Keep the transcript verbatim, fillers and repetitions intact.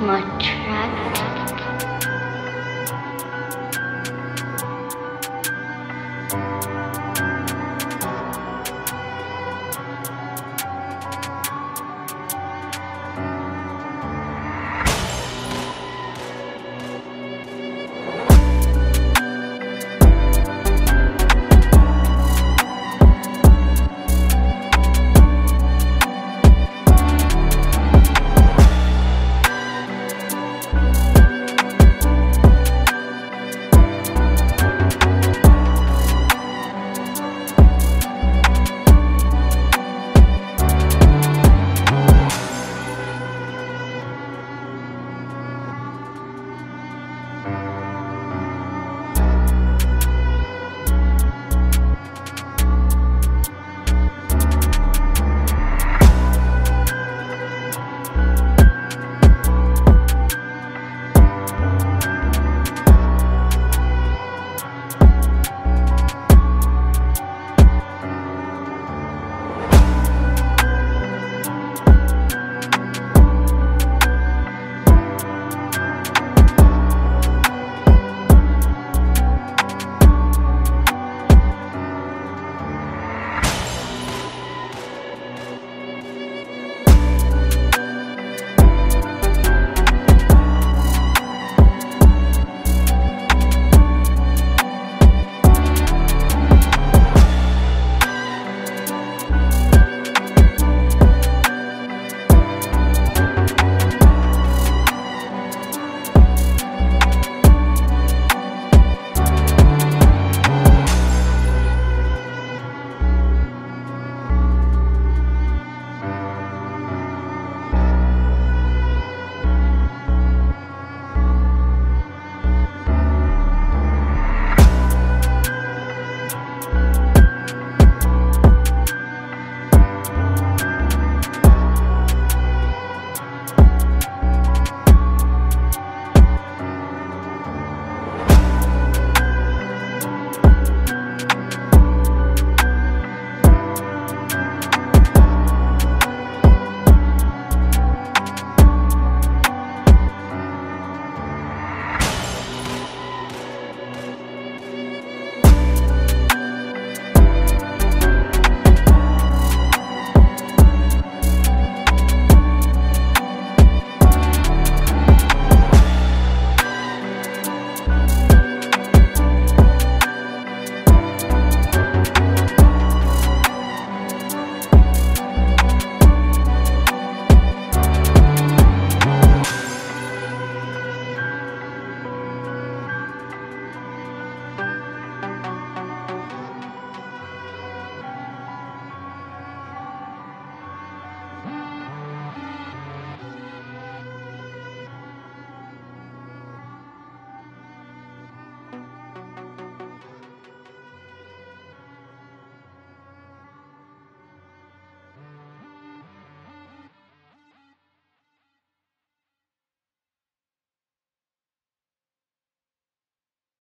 my track.